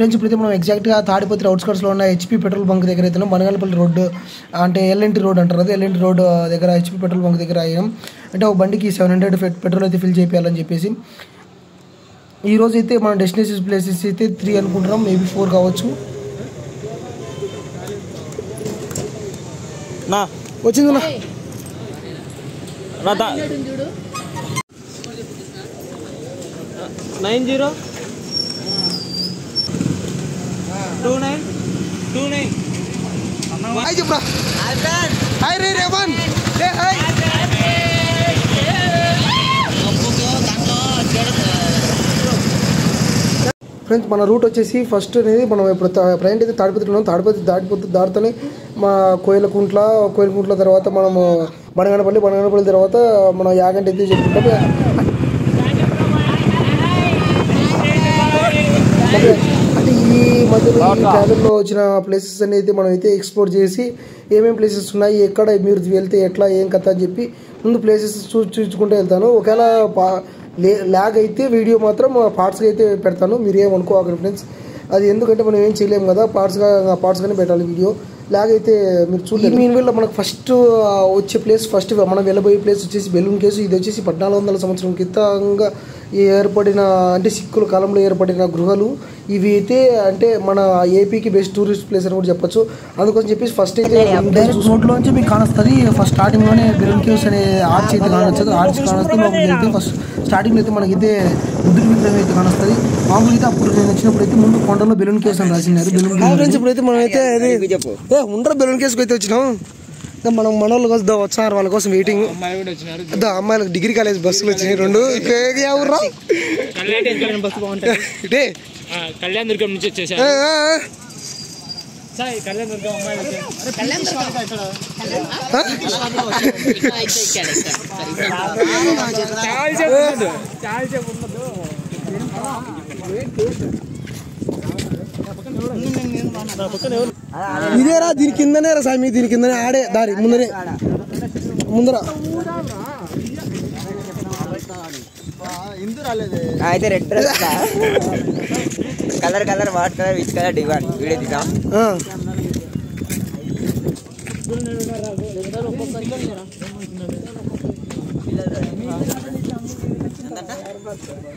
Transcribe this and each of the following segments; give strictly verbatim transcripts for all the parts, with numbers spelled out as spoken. Friends इपड़े मैं exact Tadipatri outskirts में हेच्पी पेट्रोल बंक दग्गर बनगनपल्ली रोड अंटे एलएनटी रोड अंटारु कदा एलएनटी रोड दग्गर हेच्पी पेट्रोल बंक दग्गर आगाम अंटे ओक बंडिकी सेवन हंड्रेड पेट्रोल अयिते फिल चेयालनि चेप्पेसि ई रोज अयिते मन डेस्टिनेशन प्लेसेस अयिते थ्री अनुकुंटाम मेबी फोर कावच्चु ना वच्चिंदि ना Radha nine zero two nine two nine hi जब ना हाय रे रेवन ले हाय फ्रेंड्स मन रूट वे फस्ट मैं प्रयाणी ताड़पत्री ताड़पत्री दाट दाड़ता मैं कोयलकुंट कोयलकुंट तरह मन बनगनपल्ली बनगनपल्ली तरह मैं यागंटे अभी ट्रावल में प्लेस मैं एक्सप्लोर एमेम प्लेस एक्ते एट कथा मुझे प्लेस चूचुकता लागे वीडियो मतलब पार्ट्स पेड़ता मेरेमको फ्रेंड्स अभी मैं चेयलेम कदा पार्ट्स पार्ट्स वीडियो लागे चूँ मीन वे मन फस्ट वे प्लेस फस्ट मन वेलबो प्लेस वे बेलूम केव्स इधे पदनाल वंदल संवत्सरं कृतंगा एर्पडिन अंटे सिक्कुल कालंलो एर्पडिन गृहालु इवि अयिते अंटे मन एपी की बेस्ट टूरिस्ट प्लेस अनि कूडा चेप्पोच्चु अंदुकोसम चेप्पेसि फस्ट डायरेक्ट रोड लोंचि मीकु कानस्तदि फस्ट स्टार्टिंग लोने बेलूम केव्स अने आर्च अयिते कानस्तदि आर्च कानस्तदि लोपलिकि फस्ट स्टार्टिंग अयिते मनकि इदे बुद्धुनि विग्रहं अयिते कानस्तदि मामूलुगा इदे अप्पुडु नेनु वच्चिनप्पुडु अयिते मुंदु कोंडलो बेलूम केव्स अनि रासि उन्नारु बेलूम केव्स फ्रेंड्स इप्पुडु अयिते मनम अयिते अदि ए उंडर बेलूम केव्स कि अयिते वच्चिनां मन मनोल वार वाल वेटिंग अम्मा डिग्री कॉलेज बस रे ఇదేరా దీని కిందనేరా సామి దీని కిందనే ఆడే దారి ముందరే ముందర ఆ ఇందు రాలేదే అయితే red dress colour colour what colour which colour divide video దిగా ఆ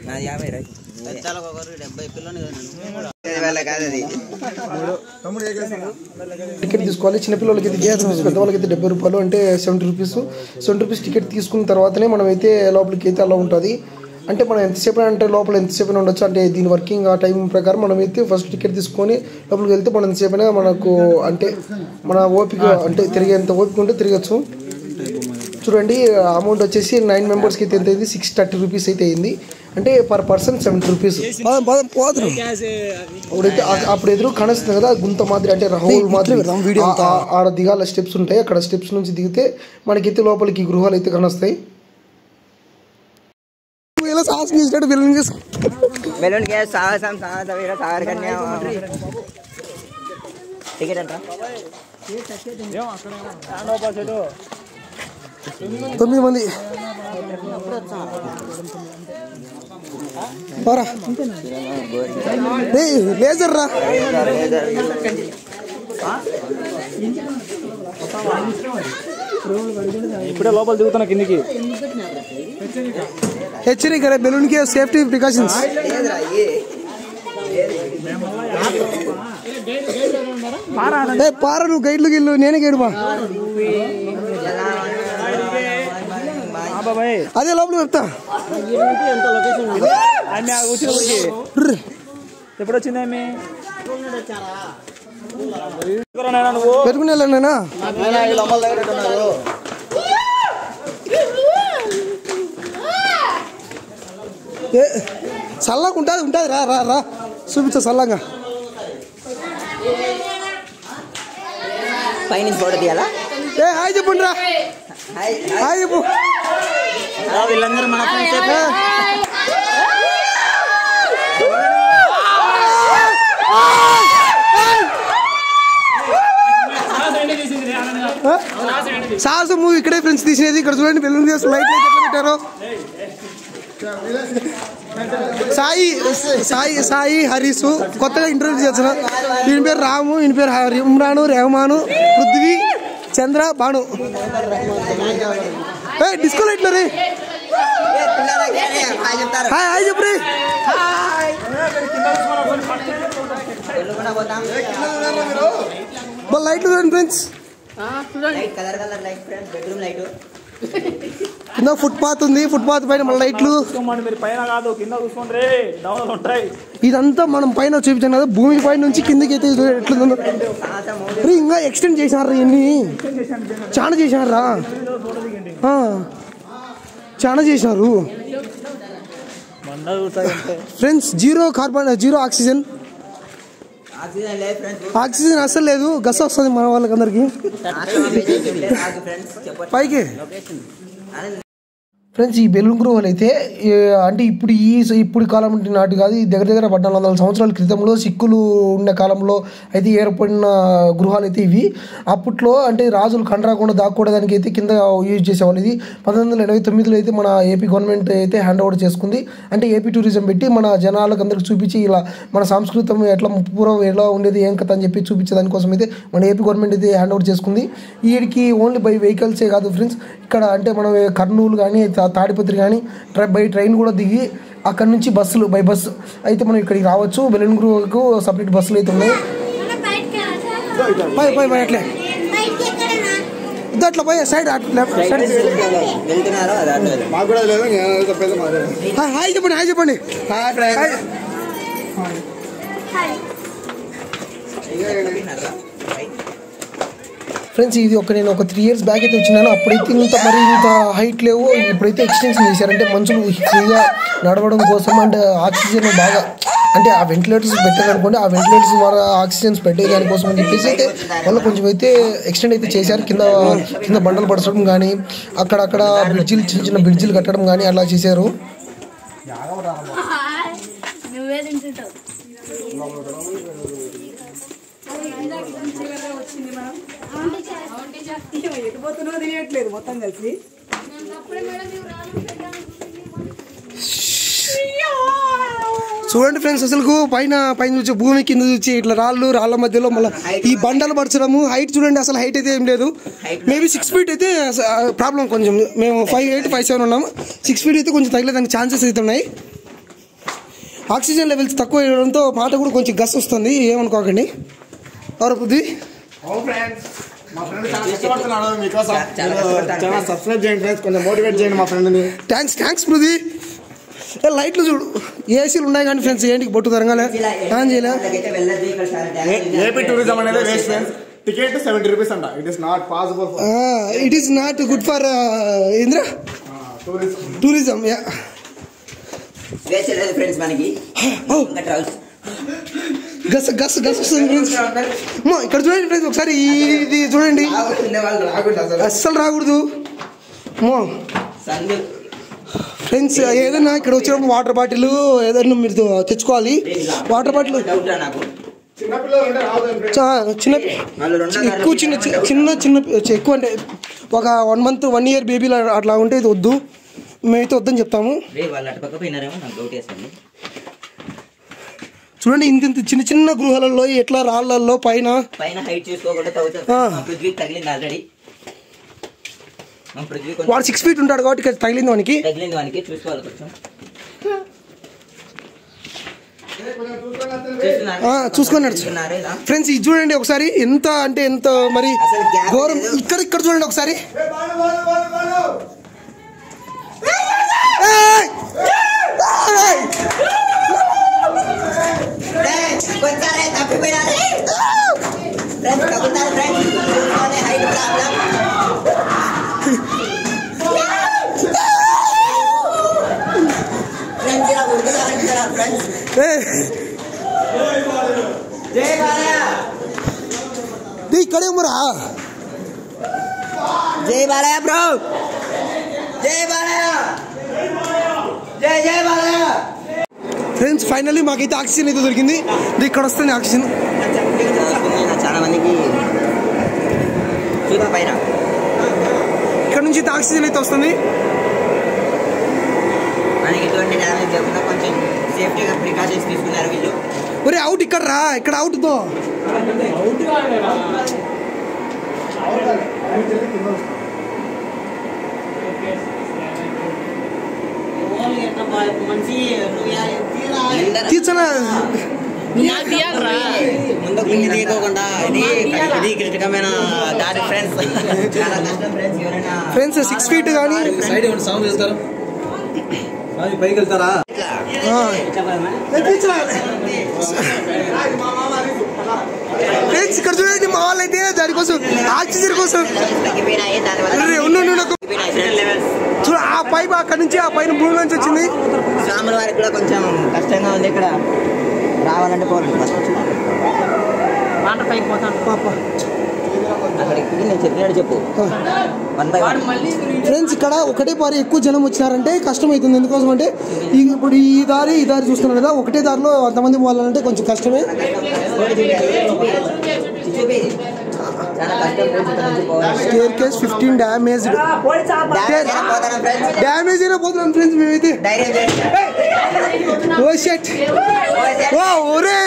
నా యాభై రా చాలా ఒకరు డెబ్బై పిల్లని నేను टिकट चिन्ह पिल्ललकु पेद्दवाळ्ळकु डेब्बई रूपायलु अंटे seventy rupees seventy rupees ticket तीसुकुन्न तर्वातने मनमैते लोपलिकि अयिते अला उंटदि अंटे మనం ఎంతసేపు అంటే లోపల ఎంతసేపు ఉండొచ్చు అంటే దీని వర్కింగ్ ఆ టైం ప్రకారం మనం అయితే ఫస్ట్ టికెట్ తీసుకొని లోపలికి వెళ్తే మనం ఎంతసేపునే మనకు అంటే మన ఓపిక అంటే తిరిగేంత ఓపిక ఉంటే తిరగొచ్చు చూడండి అమౌంట్ వచ్చేసి నైన్ మెంబర్స్ కి ఎంత అయింది సిక్స్ థర్టీ రూపాయస్ అయితే అయింది అంటే పర్ పర్సన్ సెవెంటీ రూపాయస్ పదం పదం పోదురు అవడైతే అప్పుడు ఎదురు కనస్తుంది కదా గుంత మాదిరి అంటే రౌల్ మాదిరి రౌండ్ వీడియో అంతా ఆడ దిగాల స్టెప్స్ ఉంటాయి అక్కడ స్టెప్స్ నుంచి దిగితే మనకి అయితే లోపలికి గృహాలు అయితే కనస్తాయి వేళ సాహస్ నిస్టెడ్ బెలూన్ గ్యాస్ బెలూన్ గ్యాస్ సాహసం సాహసవేరా సాగర్ కన్యా టికెట్ అంటా ఏమ అక్కడ ఆనో పాసెడు తొమ్మిది మంది పోరా ఏయ్ లేజర్ రా ఇప్పుడే లోపల దిగుతున్నా కిందికి హెచ్చరిక రే బెలూన్ కి సేఫ్టీ ప్రికాషన్స్ లేజర్ అయ్యే పారా ఏ పారా ను గైడ్లు గిల్లు నేనే గైడ్ బా అదే లోపల వెళ్తా ఎంత లొకేషన్ ఉంది ఆమె ఆ ఊచిలోకి ఎప్పుడు వచ్చింది ఆమె కొన్నడ చారా కొరనేనా నువ్వు పెట్టుకునేలనేనా నాయనా ఈ లమ్మల దగ్గర ఉన్నారు ఏ సల్లగా ఉంటది ఉంటది రా రా రా చూపిస్తా సల్లగా పైనిస్ బోర్డు తీయాలా ఏ హాయ్ చెప్పండి రా హాయ్ హాయ్ చెప్పు వీళ్ళందరూ మన ఫ్రెండ్స్ సాహస మూవీ ఇక్కడే ఫ్రెండ్స్ తీసినది ఇక్కడ చూడండి బెలూన్ గ్యాస్ లైట్ లైట్ పెట్టారు సాయి సాయి సాయి హరీసు కొత్తగా ఇంట్రోడ్యూస్ చేస్తున్నా. ఈయన పేరు రాము, ఈయన పేరు హరి, ఉమ్రాను, రెహమాను, పృథ్వీ, చంద్ర, భాను. ఏ డిస్కో లైట్ రే హాయ్ హాయ్ చెప్పరే హాయ్ బల్ లైట్ రండి ఫ్రెండ్స్. ఆ చూడండి colour colour light friends, bedroom light కింద ఫుట్పాత్ ఉంది, ఫుట్పాత్ పైన మన లైట్లు. ఇదంతా మనం పైన చూపించాం కదా, భూమి పైన నుంచి కిందకి అయితే ఎట్లుందో. ఇంకా ఎక్స్టెండ్ చేసినారా, ఇన్ని చాలా చేసినారా, చాలా చేసినారు friends. Zero carbon, zero oxygen, oxygen అసలు లేదు, గస వస్తుంది మన వాళ్ళకి అందరికి. పైకి ఫ్రెండ్స్ ఈ బెలూమ్ గ్రోవ్ అయితే అంటే ఇప్పుడు ఈ ఇప్పుడు కాలం నాటి కాదు, దగ్గర దగ్గర పద్నాలుగు వందల సంవత్సరాల క్రితంలో సిక్కులు ఉన్న కాలంలో అయితే ఏర్పడిన గృహాలు అయితే ఇవి. అప్పట్లో అంటే రాజులు కండరాకుండా దాక్కోవడానికి అయితే కింద యూజ్ చేసేవాళ్ళు. ఇది పంతొమ్మిది వందల ఎనభై తొమ్మిదిలో అయితే మన ఏపీ గవర్నమెంట్ అయితే హ్యాండ్ ఓవర్ చేసుకుంది. అంటే ఏపీ టూరిజం పెట్టి మన జనాలకు అందరికి చూపించి ఇలా మన సంస్కృతం ఎట్లా పూర్వం ఎలా ఉండేది ఏం కథ అని చెప్పి చూపించే దానికోసం అయితే మన ఏపీ గవర్నమెంట్ అయితే హ్యాండ్ ఓవర్ చేసుకుంది. వీడికి ఓన్లీ బై వెహికల్సే కాదు ఫ్రెండ్స్, ఇక్కడ అంటే మనం కర్నూలు కానీ తాడిపత్రి కానీ బై ట్రైన్ కూడా దిగి అక్కడ నుంచి బస్సులు బై బస్సు అయితే మనం ఇక్కడికి రావచ్చు. బెలూమ్ గ్రోవ్కు సపరేట్ బస్సులు అయితే ఉన్నాయి. పై పై పై అట్లే అట్లా పోయి సైడ్ హాయ్ చెప్పండి, హాయ్ చెప్పండి. ఫ్రెండ్స్ ఇది ఒక నేను ఒక త్రీ ఇయర్స్ బ్యాక్ అయితే వచ్చినాను. అప్పుడైతే ఇంత మరి ఇంత హైట్ లేవు, ఇప్పుడైతే ఎక్స్టెన్షన్ చేశారంటే మనుషులు ఫ్రీగా నడవడం కోసం. అండ్ ఆక్సిజన్ బాగా అంటే ఆ వెంటిలేటర్స్ పెట్టారనుకోండి, ఆ వెంటిలేటర్స్ ద్వారా ఆక్సిజన్స్ పెట్టే దానికోసం అని చెప్పేసి అయితే వాళ్ళు కొంచెం అయితే ఎక్స్టెండ్ అయితే చేశారు. కింద కింద బండలు పడచడం కానీ అక్కడక్కడ బ్రిడ్జిలు చిన్న చిన్న బ్రిడ్జిలు కట్టడం కానీ అలా చేశారు. మొత్తం కలిసి చూడండి ఫ్రెండ్స్, అసలు పైన పైన చూసి భూమి కింద చూసి ఇట్లా రాళ్ళు రాళ్ళ మధ్యలో మళ్ళీ ఈ బండలు పరచడము. హైట్ చూడండి, అసలు హైట్ అయితే ఏం లేదు. మేబీ సిక్స్ ఫీట్ అయితే ప్రాబ్లం కొంచెం, మేము ఫైవ్ ఎయిట్ ఫైవ్ సెవెన్ ఉన్నాము. సిక్స్ ఫీట్ అయితే కొంచెం తగిలేదానికి ఛాన్సెస్ అయితే ఉన్నాయి. ఆక్సిజన్ లెవెల్స్ తక్కువ వేయడంతో మాట కూడా కొంచెం గస్ వస్తుంది, ఏమనుకోకండి. ఎవరు బుద్ధి థ్యాంక్స్ థ్యాంక్స్ పృథ్వీ. లైట్లు చూడు, ఏసీలు ఉన్నాయి కానీ ఫ్రెండ్స్ ఏంటికి బొట్టు తరంగాలే ఆన్ చేయలే. ఏపీ టూరిజం అనేది waste friends. Ticket seventy rupees అంట. It is not possible, it is not good for ఇంద్ర టూరిజం. యా వేస్ట్ లేదు ఫ్రెండ్స్ మనకి. గస్ గస్ గస్ ఫ్రెండ్స్ ఇక్కడ చూడండి ఫ్రెండ్స్, ఒకసారి ఇది చూడండి, అస్సలు రాకూడదు ఫ్రెండ్స్. ఏదైనా ఇక్కడ వచ్చినప్పుడు వాటర్ బాటిల్ ఏదైనా మీరు తెచ్చుకోవాలి. వాటర్ బాటిల్ చిన్న ఎక్కువ చిన్న చిన్న చిన్న ఎక్కువ అంటే ఒక వన్ మంత్ వన్ ఇయర్ బేబీలు అట్లా ఉంటే ఇది వద్దు, మేమైతే వద్దని చెప్తాము. చూడండి ఇంత ఇంత చిన్న చిన్న గృహాలలో ఎట్లా రాళ్లలో పైన వాడు సిక్స్ ఫీట్ ఉంటాడు కాబట్టి తగిలింది వానికి. చూసుకున్నాడు ఫ్రెండ్స్, ఇది చూడండి ఒకసారి ఎంత అంటే ఎంత మరి ఘోరం. ఇక్కడ ఇక్కడ చూడండి ఒకసారి, ఇక్కడే ఉమరా. జై బాలయ్య బ్రో, జై బాలయ్య, జై జై బాలయ్య. ఫ్రెండ్స్ ఫైనల్లీ మాకైతే ఆక్సిజన్ అయితే దొరికింది. ఇక్కడ వస్తుంది ఆక్సిజన్ చాలా మందికి, ఇక్కడ నుంచి అయితే ఆక్సిజన్ అయితే వస్తుంది. మనకి ఎటువంటి డ్యామేజ్ లేకుండా కొంచెం సేఫ్ अरे आउट इकड़ा इकड़ा आउट दो తీర్చనా నియా తీయరా ముందుకు తీయకోకుండా ఇది ఇది క్రిటికమైన దారి ఫ్రెండ్స్ చాలా కష్టం ఫ్రెండ్స్ ఎవరైనా ఫ్రెండ్స్ సిక్స్ ఫీట్ గాని సైడ్ ఏమ సౌండ్ చేస్తారు మరి పైకి వెళ్తారా ఆ తీర్చరా ఫ్రెండ్స్ కర్జువేది మాల్ అయితే దారి కోసం ఆచి దారి కోసం అరే ఉన్న ఉన్న చూడు ఆ పై బా అక్కడ నుంచి ఆ పైన భూమి నుంచి వచ్చింది సామల వారికి కూడా కొంచెం కష్టంగా ఉంది ఇక్కడ రావాలంటే పోవాలి ఫస్ట్ వాటర్ పైకి పోతాను పాప అక్కడికి నేను చెప్పినట్టు చెప్పు వన్ బై వన్ ఫ్రెండ్స్ ఇక్కడ ఒకటే పారి ఎక్కువ జనం వచ్చారంటే కష్టం అవుతుంది ఎందుకోసం అంటే ఇప్పుడు ఈ దారి ఈ దారి చూస్తున్నారు కదా ఒకటే దారిలో అంతమంది పోవాలంటే కొంచెం కష్టమే Staircase fifteen damaged. Damage is important, friends. We did. Oh shit! Wow, hooray!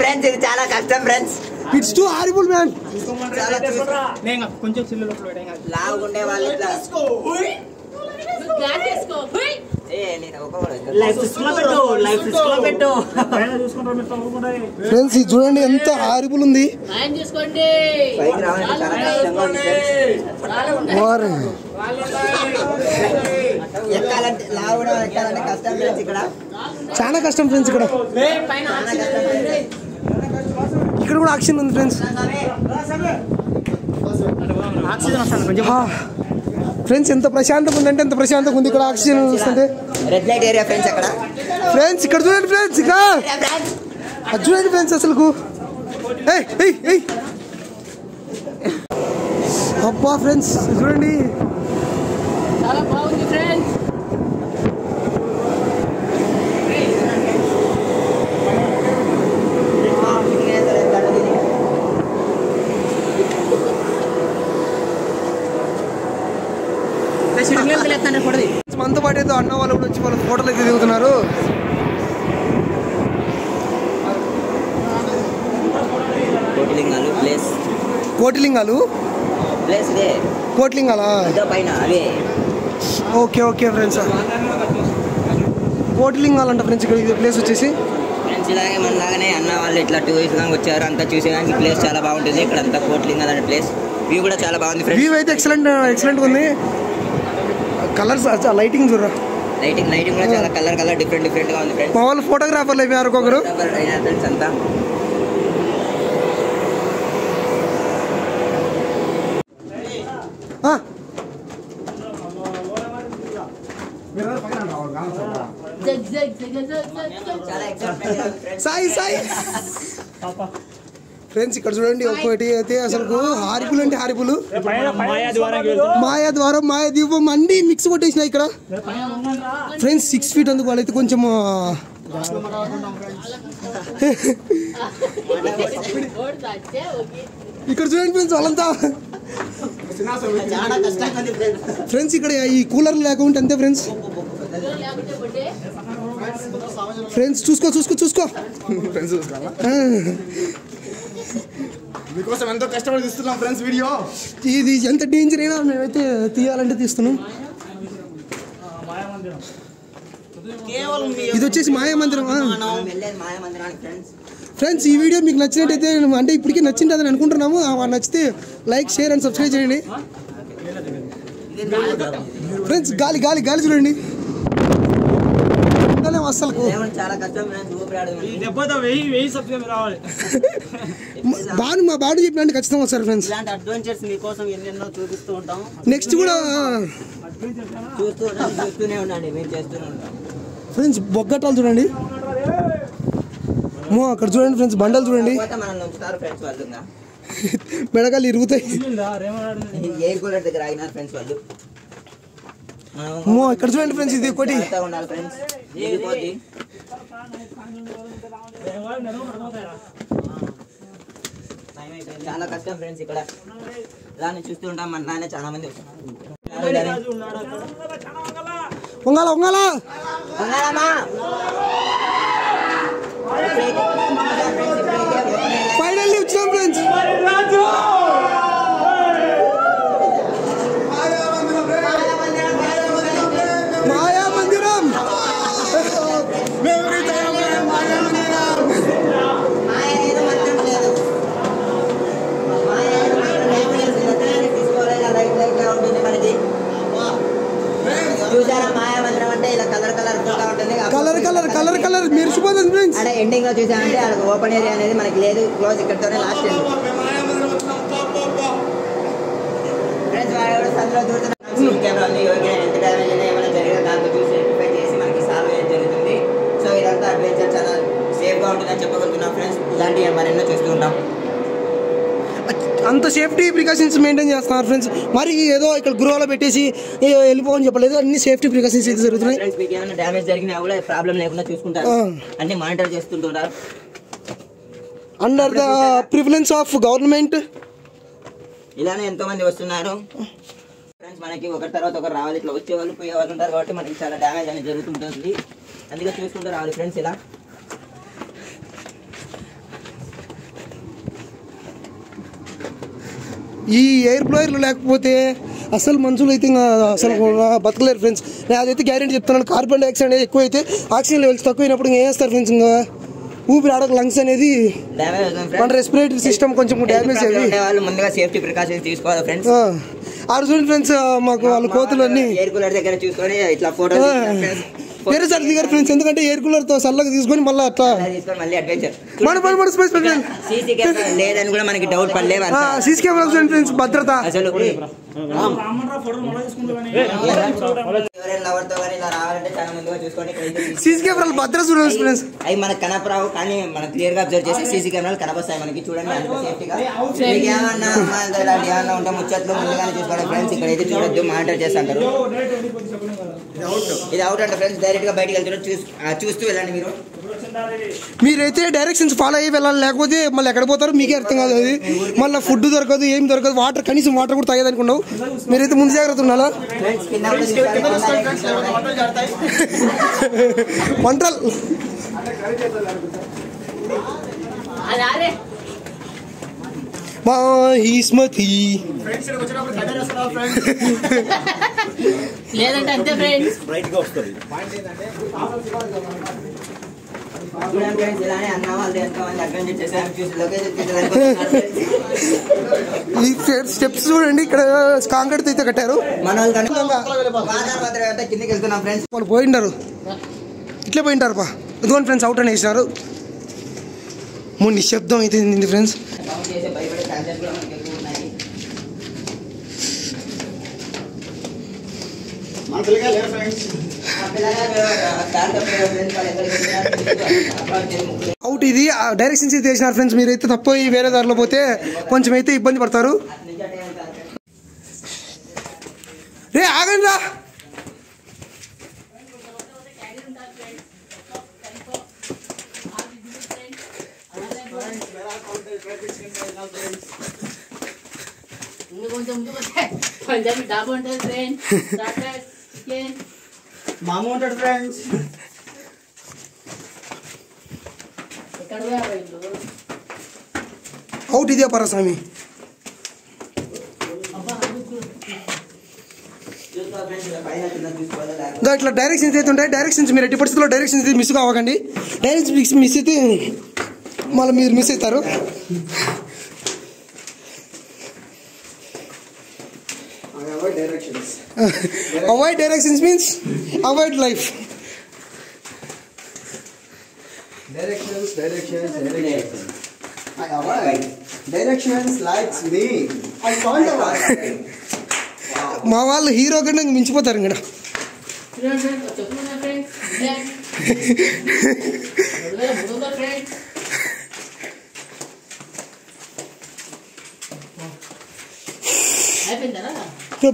Friends, it's chala custom, friends. It's too horrible, man. Chala custom. Neenga, kuncham sillu lo floating. Love gunde valle. Let's go. Hui. Let's go. Hui. Hey, nee, na oka valle. Life is slow, life is slow, beto. Friends, చూసుకుంటారు మీరు తప్పకుండా. Friends, ఇది చూడండి ఎంత horrible ఉంది. Mind చేసుకోండి. పైకి రావాలి చాలా కష్టంగా ఉంది. చాలా ఉంది. ఓరే. ఎక్కాలంటే లావుడా ఎక్కాలంటే కష్టం ఫ్రెండ్స్ ఇక్కడ. చాలా కష్టం ఫ్రెండ్స్ ఇక్కడ. పైన ఇక్కడ కూడా ఆక్సిజన్ ఉంది ఫ్రెండ్స్. ఆక్సిజన్ వస్తుంది కొంచెం. ఫ్రెండ్స్ ఎంత ప్రశాంతంగా ఉందంటే ఎంత ప్రశాంతంగా ఉంది ఇక్కడ ఆక్సిజన్ వస్తుంది. రెడ్ లైట్ ఏరియా ఫ్రెండ్స్ అక్కడ. ఫ్రెండ్స్ ఇక్కడ చూడండి ఫ్రెండ్స్ ఇక్కడ. అది చూడండి ఫ్రెండ్స్ అసలుకు. ఏయ్ ఏయ్ ఏయ్. అబ్బా ఫ్రెండ్స్ చూడండి. చాలా బాగుంది ఫ్రెండ్స్. మనతో పాటు ఏదో అన్న వాళ్ళు కూడా వచ్చి వాళ్ళు ఫోటోలు అయితే దిగుతున్నారు కోటిలింగాలు కోటిలింగాలా ఓకే ఓకే ఫ్రెండ్స్ కోటిలింగాలు అంట ఫ్రెండ్స్ ఇక్కడ ఇది ప్లేస్ వచ్చేసి ఇలాగే మనలాగానే అన్న వాళ్ళు ఇట్లా టూరిస్ట్ గా వచ్చారు అంతా చూసేదానికి ప్లేస్ చాలా బాగుంటుంది ఇక్కడ అంతా కోటిలింగాలు అనే ప్లేస్ వ్యూ కూడా చాలా బాగుంది ఫ్రెండ్స్ వ్యూ అయితే ఎక్సలెంట్ ఎక్సలెంట్ ఉంది కలర్స్ ఆ లైటింగ్ చూడరా లైటింగ్ లైటింగ్ కూడా చాలా కలర్ కలర్ డిఫరెంట్ డిఫరెంట్ గా ఉంది ఫ్రెండ్స్ పవల్ ఫోటోగ్రాఫర్లు ఎవరు ఒకరు ఫ్రెండ్స్ అంతా ఆ మిర్రర్ పక్కన గానం సదా జగ్ జగ్ జగ్ చాలా ఎక్సైట్‌మెంట్ సాయి సాయి పాపా ఫ్రెండ్స్ ఇక్కడ చూడండి ఒకటి అయితే అసలు హారిపులు అంటే హారిపులు మాయా ద్వారా మాయా దీపం అన్ని మిక్స్ కొట్టేసినాయి ఇక్కడ ఫ్రెండ్స్ సిక్స్ ఫీట్ అందుకు వాళ్ళైతే కొంచెం ఇక్కడ చూడండి ఫ్రెండ్స్ వాళ్ళంతా ఫ్రెండ్స్ ఇక్కడ ఈ కూలర్లు లేకుంటే అంతే ఫ్రెండ్స్ ఫ్రెండ్స్ చూసుకో చూసుకో చూసుకో మీకోసం ఎంతో కష్టపడి తీస్తున్నాం ఫ్రెండ్స్ వీడియో ఇది ఎంత డేంజర్ అయినా మేమైతే తీయాలంటే తీస్తున్నాం ఇది వచ్చేసి మాయా మందిరం ఫ్రెండ్స్ ఈ వీడియో మీకు నచ్చినట్టయితే అంటే ఇప్పటికీ నచ్చిందని అనుకుంటున్నాము నచ్చితే లైక్ షేర్ అండ్ సబ్స్క్రైబ్ చేయండి ఫ్రెండ్స్ గాలి గాలి గాలి చూడండి అసలు బాను మా బాడు చెప్పిన ఖచ్చితంగా వస్తారు ఫ్రెండ్స్ నెక్స్ట్ కూడా ఫ్రెండ్స్ బొగ్గట్టాలు చూడండి అక్కడ చూడండి ఫ్రెండ్స్ బండలు చూడండి బెడగాలు ఇరుగుతాయి ఇక్కడ చూడండి ఫ్రెండ్స్ ఇది ఒకటి చాలా కష్టం ఫ్రెండ్స్ ఇక్కడ దాన్ని చూస్తుంటాం మన నాయన చాలా మంది వస్తున్నారు कलर कलर कलर कलर मेरिसिपोतुंది फ्रेंड्स अरे एंडिंग లో చూసామంటే అలా ఓపెన్ ఏరియా అనేది మనకి లేదు క్లోజ్ ఇక్కడ తోనే లాస్ట్ ఎండ్ ఫ్రెండ్స్ వాడు సంద్ర దూరం నుంచి కెమెరా ని యోగే ఎంత డ్యామేజ్ అయినా ఏమైనా జరిగినా దాన్ని చూసి ఐడెంటిఫై చేసి మనకి సాల్వ్ చేయడం జరుగుతుంది సో ఇదంతా అడ్వెంచర్ ఛానల్ సేఫ్ గా ఉంటుందని చెప్పగలుగుతున్నాం ఫ్రెండ్స్ ఇలాంటి మరెన్నో చేస్తూ ఉంటాం अंत सेफ्टी प्रिकाशन्स मेंटेन फ्रेंड्स मरी एदो इक्कड़ गुरुवाला पेट्टेसी एलिपोन चेप्पलेदु अन्नी सेफ्टी प्रिकाशन्स इदि जरुगुतुन्नायि फ्रेंड्स मीकु एमैना ड्यामेज जरिगिना कूडा प्रॉब्लम लेकुंडा चूसुकुंटारु अन्नी मॉनिटर चेस्तुंटारु under the prevalence of government इलाने एंतो मंदी वस्तुन्नारु फ्रेंड्स मनकी ओकर तर्वात ओकर रावाली इट्ला वच्चेवाళ్ళు పోయేవాళ్ళు ఉంటారు కాబట్టి మనకి చాలా డ్యామేజ్ అనేది జరుగుతుంటుంది అందుకే చూసుకుంటూ రావాలి ఫ్రెండ్స్ ఇలా ఈ ఎయిర్ బ్లోయర్లు లేకపోతే అసలు మనుషులు అయితే అసలు బతకలేరు ఫ్రెండ్స్ నేను అదైతే గ్యారెంటీ చెప్తున్నాను కార్బన్ డయాక్సైడ్ అనేది ఎక్కువ అయితే ఆక్సిజన్ లెవెల్స్ తక్కువైనప్పుడు ఏం చేస్తారు ఫ్రెండ్స్ ఇంకా ఊపిరి ఆడక లంగ్స్ అనేది డ్యామేజ్ అవుతుంది మన రెస్పిరేటరీ సిస్టం కొంచెం డ్యామేజ్ అవుతుంది వాళ్ళు ముందుగా సేఫ్టీ ప్రికాషన్స్ తీసుకోవాలి ఫ్రెండ్స్ ఆ రోజు ఫ్రెండ్స్ మాకు వాళ్ళ కోతులన్నీ ఎయిర్ కూలర్ దగ్గర చూసుకొని ఇట్లా ఫోటో తీసుకోవాలి ఫ్రెండ్స్ వేరే సార్ దగ్గర ఫ్రెండ్స్ ఎందుకంటే ఎయిర్ కూలర్ తో సల్లగా తీసుకొని మళ్ళీ అట్లా తీసుకొని మళ్ళీ అడ్వెంచర్ మన మన మన స్పేస్ ఫ్రెండ్స్ సీసీ కెమెరా లేదని కూడా మనకి డౌట్ పడలే ఆ సీసీ కెమెరా ఫ్రెండ్స్ భద్రత అసలు రామన్రా ఫోటోలు మళ్ళీ తీసుకుంటారని ఎవరైనా లవర్ తో గాని ఇలా రావాలంటే చాలా ముందుగా చూసుకొని సీసీ కెమెరాల భద్రత చూడండి ఫ్రెండ్స్ అయి మన కనపరావు కానీ మన క్లియర్ గా అబ్జర్వ్ చేసి సీసీ కెమెరాలు కనబస్తాయి మనకి చూడండి అంత సేఫ్టీగా ఏమన్నా అలా ధ్యానం ఉంటే ముచ్చట్లు ముందుగానే చూసుకోవాలి ఫ్రెండ్స్ ఇక్కడ ఏది చూడొద్దు మానిటర్ చేస్తాంటారు ఇది అవుట్ అంటే ఫ్రెండ్స్ డైరెక్ట్ గా బయటికి వెళ్తున్నారు చూసి చూస్తూ వెళ్ళండి మీరు మీరైతే డైరెక్షన్స్ ఫాలో అయ్యి వెళ్ళాలి లేకపోతే మళ్ళీ ఎక్కడ పోతారు మీకే అర్థం కాదు అది మళ్ళీ ఫుడ్ దొరకదు ఏం దొరకదు వాటర్ కనీసం వాటర్ కూడా తాగేది అనుకున్నావు మీరైతే ముందు జాగ్రత్త ఉండాలా వంటలు స్టెప్స్ చూడండి ఇక్కడ కాంక్రీట్ తో కట్టారు వాళ్ళు పోయింటారు ఇట్లా పోయింటారు పా ఇదిగోండి ఫ్రెండ్స్ అవుట్ అని వేసినారు మూడు నిశ్శబ్దం అయితే ఫ్రెండ్స్ అవుట్ ఇది డైరెక్షన్స్ ఇది చేసినారు ఫ్రెండ్స్ మీరైతే తప్పు వేరే దారిలో పోతే కొంచెం అయితే ఇబ్బంది పడతారు రే ఆగండి రా मामू ఉంటారు ఫ్రెండ్స్ ఇక్కడ వయా బైలు అవుట్ ఇదే పరసామి అబ్బా జోతా ఫ్రెండ్స్ ఇలా పైన తిన తీసుకోవాలి గాట్లా డైరెక్షన్స్ అయితే ఉంటాయి డైరెక్షన్స్ మీరు ఎట్టి పరిస్థితిలో డైరెక్షన్స్ ఇది మిస్ కావకండి డైరెక్షన్స్ మిస్ అయితే మళ్ళీ మీరు మిస్ అవుతారు directions avoid directions means avoid life directions directions directions I avoid directions likes me I can't avoid మా వాళ్ళు హీరో గంట మించిపోతారు ఇంగడ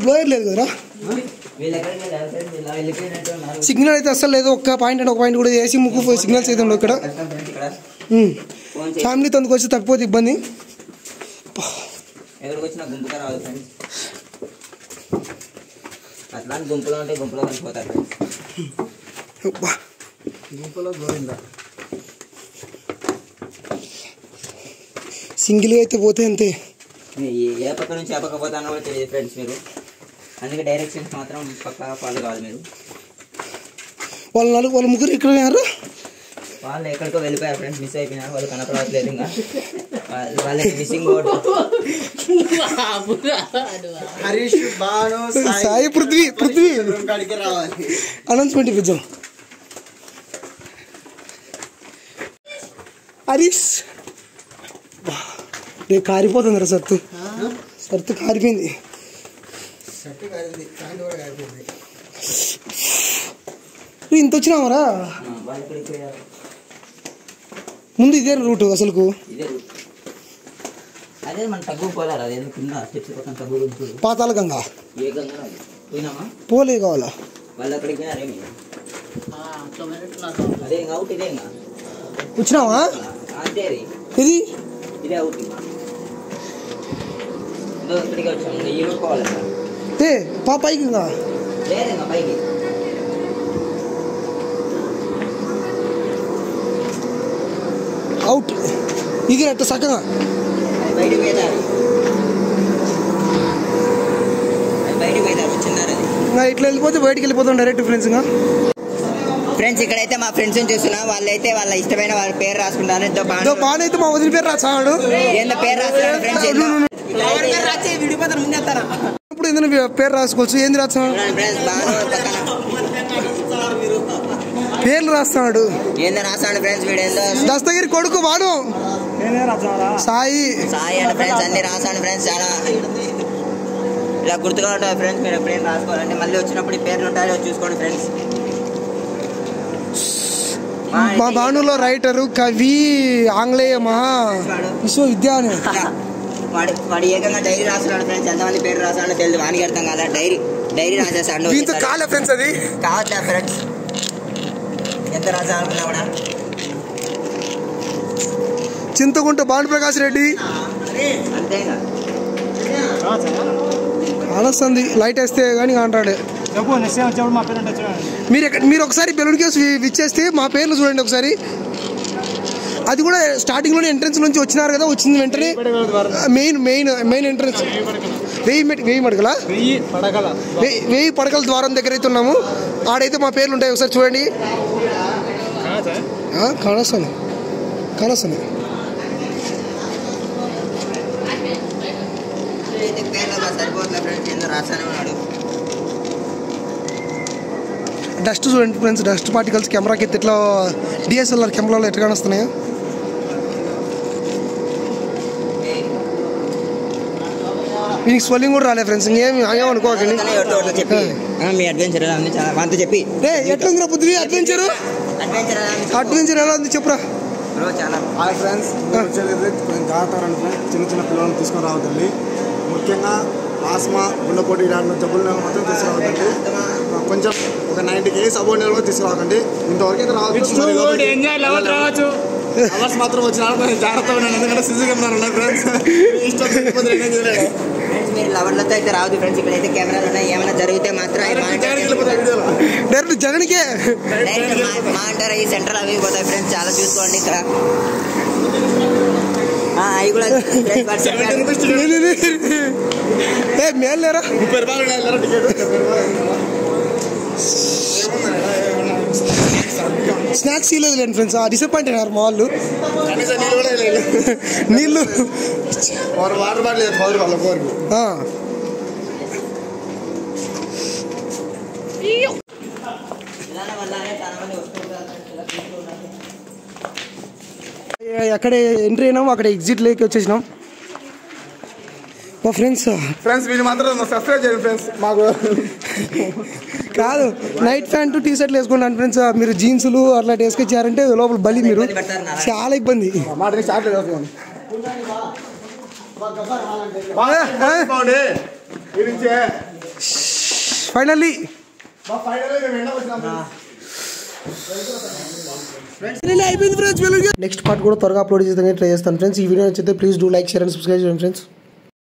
బ్లోయర్ లేదు కదరా సిగ్నల్ అయితే అసలు లేదు ఒక్క పాయింట్ అండ్ ఒక పాయింట్ కూడా ఏసీ ముక్కు సిగ్నల్స్ అయితే ఉండవు ఇక్కడ ఫ్యామిలీ తనకు వచ్చి తప్పిపోతే ఇబ్బంది సింగిల్గా అయితే పోతే అంతే ఏ పక్క నుంచి ఏ పక్క పోతానో తెలియదు ఫ్రెండ్స్ మీరు అందుకే డైరెక్షన్స్ మాత్రం పక్క ఫాలో కావాలి మీరు వాళ్ళ నాలుగు వాళ్ళ ముగ్గురు ఇక్కడ వాళ్ళు ఎక్కడికో వెళ్ళిపోయారు ఫ్రెండ్స్, మిస్ అయిపోయినారు, వాళ్ళు కనపడట్లేదు. ఇంకా వాళ్ళకి మిస్సింగ్ అవుట్. హరీష్ బాను సాయి పృథ్వీ పృథ్వీ కాడికి రావాలి. అనౌన్స్మెంట్ ఇవ్వజం. హరీష్ నేను కారిపోతుంది రా సత్తు, సత్తు కారిపోయింది, సత్తు కారిపోయింది, కాండి కూడా కారిపోయింది. ఇంత వచ్చినామరా ముందు, ఇదే రూట్ అసలుకు పాతాల గంగా పోలే కావాలా. వచ్చినావా ఇది ఏ పా పైకి అవుట్ ఇగిరట్టు చక్కగా ఇట్లా వెళ్ళిపోతే బయటకు వెళ్ళిపోతాం డైరెక్ట్. ఫ్రెండ్స్ ఇంకా ఫ్రెండ్స్ ఇక్కడైతే మా ఫ్రెండ్స్ చూస్తున్నా, వాళ్ళైతే వాళ్ళ ఇష్టమైన వాళ్ళ పేరు రాసుకుంటారు. బాగా అయితే మా వదిలి పేరు రాసాడు, పేరు రాసాడు ఫ్రెండ్స్. ఇప్పుడు ఏదైనా పేరు రాసుకోవచ్చు. ఏంది రాసాడు? పేర్లు రాస్తాడు. ఏందో రాస్తాడు ఫ్రెండ్స్ వీడేందో దస్తగిరి కొడుకు వాడు సాయి సాయి అండ్ ఫ్రెండ్స్ అన్ని రాస్తాడు ఫ్రెండ్స్. చాలా ఇలా గుర్తుగా ఉంటాయి ఫ్రెండ్స్, మీరు ఎప్పుడైనా రాసుకోవాలంటే మళ్ళీ వచ్చినప్పుడు ఈ పేర్లు ఉంటాయి చూసుకోండి ఫ్రెండ్స్. మా భానులో రైటరు, కవి, ఆంగ్లేయ మహా విశ్వవిద్యాలయ వాడు వాడు ఏకంగా డైరీ రాస్తున్నాడు ఫ్రెండ్స్. ఎంతమంది పేర్లు రాస్తాడో తెలియదు, వానికి అర్థం కాదా. డైరీ డైరీ రాసేస్తాడు కాదా ఫ్రెండ్స్, అది కావట్లేదు ఫ్రెండ్స్. చింతకుంట భానుప్రకాష్ రెడ్డి ఆలస్తుంది లైట్ వేస్తే కానీ అంటాడు. మీరు మీరు ఒకసారి బెలూన్ కేవ్స్ విచ్చేస్తే మా పేర్లు చూడండి ఒకసారి. అది కూడా స్టార్టింగ్లోనే ఎంట్రన్స్ నుంచి వచ్చినారు కదా, వచ్చింది వెంటనే మెయిన్ మెయిన్ మెయిన్ ఎంట్రన్స్ వెయ్యి వెయ్యి మడకల వెయ్యి పడకల ద్వారం దగ్గర అయితే ఉన్నాము. ఆడైతే మా పేర్లు ఉంటాయి, ఒకసారి చూడండి. కనసాను కనసాను డస్ట్ చూడండి ఫ్రెండ్స్, డస్ట్ పార్టికల్స్ కెమెరాకి అయితే ఎట్లా డిఎస్ఎల్ఆర్ కెమెరాలో ఎట్లా కానొస్తున్నాయో. మీకు స్వెల్లింగ్ కూడా రాలేదు ఫ్రెండ్స్, ఇంకేమి అనుకోకండి. ఎట్లుందిరా బుద్ధి అడ్వెంచర్? అడ్వెంచర్ ఎలా ఉంది చెప్పురా? ఫ్రెండ్స్ జాగ్రత్తగా చిన్న చిన్న పిల్లలను తీసుకొని రావద్దండి, ముఖ్యంగా ఆస్మా గుండెపోటీ ఇలాంటి జబ్బుల నెల మాత్రం తీసుకురావద్దండి. కొంచెం ఒక నైన్టీ కేజీస్ అబౌట్ నెల కూడా తీసుకురాకండి. ఇంతవరకు అయితే రావచ్చు, అవర్స్ మాత్రం వచ్చిన జాగ్రత్తగా ఉన్నాను, ఎందుకంటే సిసి కెమెరాలు ఉన్నాయి ఫ్రెండ్స్. ఇష్టం మీరు లవర్లతో అయితే రావద్దు ఫ్రెండ్స్, ఇక్కడైతే కెమెరాలు ఉన్నాయి, ఏమైనా జరిగితే మాత్రం డైరెక్ట్ జగన్కే మాంటారు. ఈ సెంటర్ అవి పోతాయి ఫ్రెండ్స్, చాలా చూసుకోండి. ఇక్కడ అవి కూడా మేలు లేరా స్నాక్స్ ఇవ్వలేదు లేండి ఫ్రెండ్స్, డిసప్పాయింట్ అయినారు మా వాళ్ళు. నీళ్ళు వాటర్ బాటిల్ అక్కడే ఎంట్రీ అయినాము, అక్కడ ఎగ్జిట్ లేక వచ్చేసినాం. మా ఫ్రెండ్స్ ఫ్రెండ్స్ వీళ్ళు మాత్రం సబ్స్క్రైబ్ చేయండి ఫ్రెండ్స్. మాకు కాదు నైట్ ప్యాంటు టీ షర్ట్లు వేసుకుంటాను ఫ్రెండ్స్, మీరు జీన్సులు అట్లా వేసుకొచ్చారంటే లోపల బలి, మీరు చాలా ఇబ్బంది. ఫైనల్లీ అయిపోయింది ఫ్రెండ్స్. నెక్స్ట్ పార్ట్ కూడా త్వరగా అప్లోడ్ చేస్తాను, ట్రై చేస్తాను ఫ్రెండ్స్. ఈ వీడియో నచ్చితే please do like, share and subscribe చేయండి ఫ్రెండ్స్.